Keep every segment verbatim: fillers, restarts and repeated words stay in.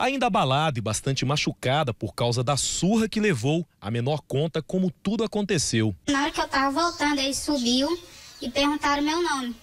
Ainda abalada e bastante machucada por causa da surra que levou, a menor conta como tudo aconteceu. Na hora que eu estava voltando, ele subiu e perguntaram meu nome.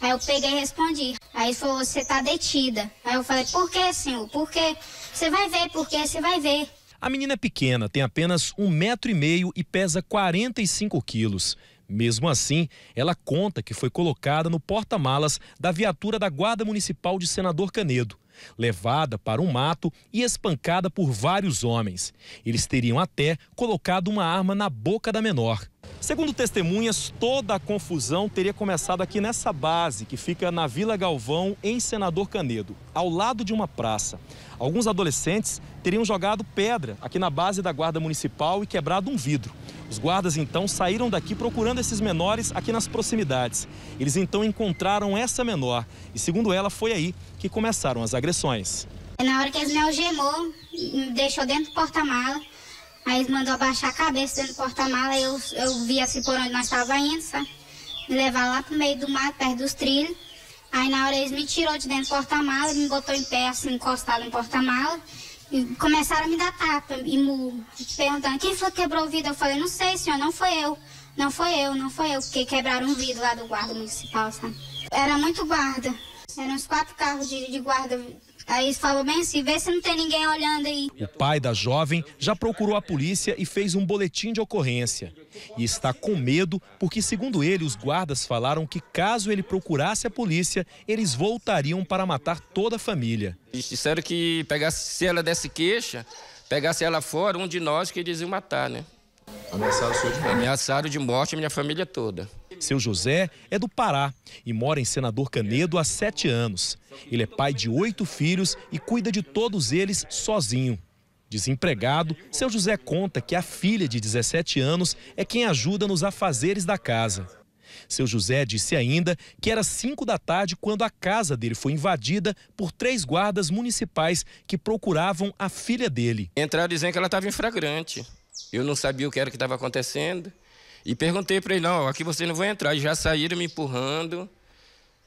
Aí eu peguei e respondi. Aí ele falou, você está detida. Aí eu falei, por quê, senhor? Por quê? Você vai ver, por quê? Você vai ver. A menina é pequena, tem apenas um metro e meio e pesa quarenta e cinco quilos. Mesmo assim, ela conta que foi colocada no porta-malas da viatura da Guarda Municipal de Senador Canedo, levada para um mato e espancada por vários homens. Eles teriam até colocado uma arma na boca da menor. Segundo testemunhas, toda a confusão teria começado aqui nessa base, que fica na Vila Galvão, em Senador Canedo, ao lado de uma praça. Alguns adolescentes teriam jogado pedra aqui na base da Guarda Municipal e quebrado um vidro. Os guardas, então, saíram daqui procurando esses menores aqui nas proximidades. Eles, então, encontraram essa menor e, segundo ela, foi aí que começaram as agressões. Na hora que eles me algemou, me deixou dentro do porta-mala. Aí eles mandaram abaixar a cabeça dentro do porta-mala, eu, eu vi assim por onde nós estávamos indo, sabe? Me levaram lá pro meio do mato, perto dos trilhos. Aí na hora eles me tiraram de dentro do porta-mala, me botou em pé, assim, encostado no porta-mala. E começaram a me dar tapa, e me perguntando, quem foi que quebrou o vidro? Eu falei, não sei, senhor, não foi eu. Não foi eu, não foi eu, porque quebraram o vidro lá do guarda municipal, sabe? Era muito guarda, eram uns quatro carros de, de guarda. Aí eles falaram bem assim, vê se não tem ninguém olhando aí. O pai da jovem já procurou a polícia e fez um boletim de ocorrência. E está com medo porque, segundo ele, os guardas falaram que caso ele procurasse a polícia, eles voltariam para matar toda a família. Eles disseram que pegasse, se ela desse queixa, pegasse ela fora, um de nós que eles iam matar, né? Ameaçaram de morte. Ameaçaram de morte a minha família toda. Seu José é do Pará e mora em Senador Canedo há sete anos. Ele é pai de oito filhos e cuida de todos eles sozinho. Desempregado, seu José conta que a filha de dezessete anos é quem ajuda nos afazeres da casa. Seu José disse ainda que era cinco da tarde quando a casa dele foi invadida por três guardas municipais que procuravam a filha dele. Entraram dizendo que ela estava em flagrante. Eu não sabia o que era que estava acontecendo. E perguntei para ele, não, aqui você não vai entrar. E já saíram me empurrando,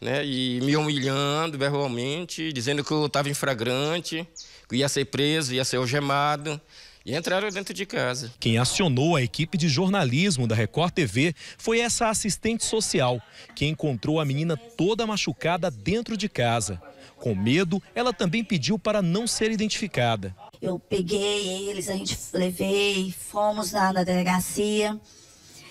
né, e me humilhando verbalmente, dizendo que eu estava em flagrante, que ia ser preso, ia ser algemado. E entraram dentro de casa. Quem acionou a equipe de jornalismo da Record T V foi essa assistente social, que encontrou a menina toda machucada dentro de casa. Com medo, ela também pediu para não ser identificada. Eu peguei eles, a gente levei, fomos lá na delegacia.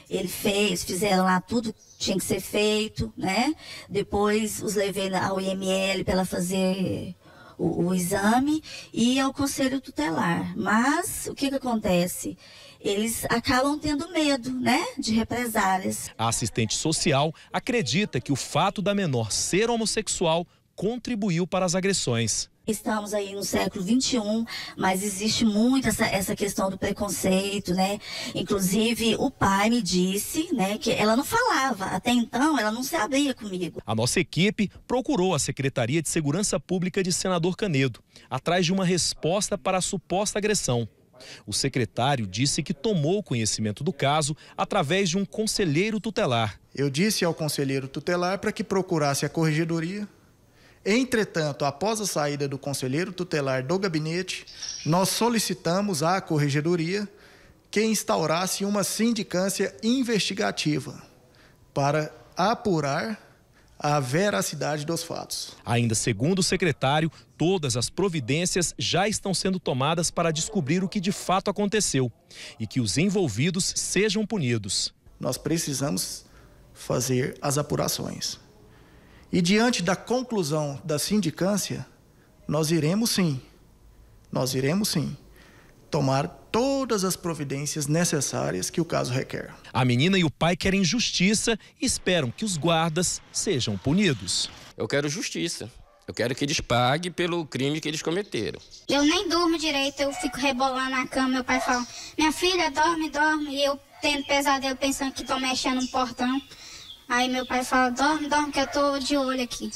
Ele fez, fizeram lá tudo que tinha que ser feito, né? Depois os levei ao I M L para fazer o, o exame e ao Conselho Tutelar. Mas o que que acontece? Eles acabam tendo medo, né, de represálias. A assistente social acredita que o fato da menor ser homossexual contribuiu para as agressões. Estamos aí no século vinte e um, mas existe muito essa, essa questão do preconceito, né? Inclusive, o pai me disse, né, que ela não falava, até então ela não se abria comigo. A nossa equipe procurou a Secretaria de Segurança Pública de Senador Canedo, atrás de uma resposta para a suposta agressão. O secretário disse que tomou conhecimento do caso através de um conselheiro tutelar. Eu disse ao conselheiro tutelar para que procurasse a corregedoria. Entretanto, após a saída do conselheiro tutelar do gabinete, nós solicitamos à corregedoria que instaurasse uma sindicância investigativa para apurar a veracidade dos fatos. Ainda segundo o secretário, todas as providências já estão sendo tomadas para descobrir o que de fato aconteceu e que os envolvidos sejam punidos. Nós precisamos fazer as apurações. E diante da conclusão da sindicância, nós iremos sim, nós iremos sim, tomar todas as providências necessárias que o caso requer. A menina e o pai querem justiça e esperam que os guardas sejam punidos. Eu quero justiça, eu quero que eles paguem pelo crime que eles cometeram. Eu nem durmo direito, eu fico rebolando na cama, meu pai fala, minha filha, dorme, dorme, e eu tendo pesadelo pensando que estou mexendo no portão. Aí meu pai fala, dorme, dorme, que eu tô de olho aqui.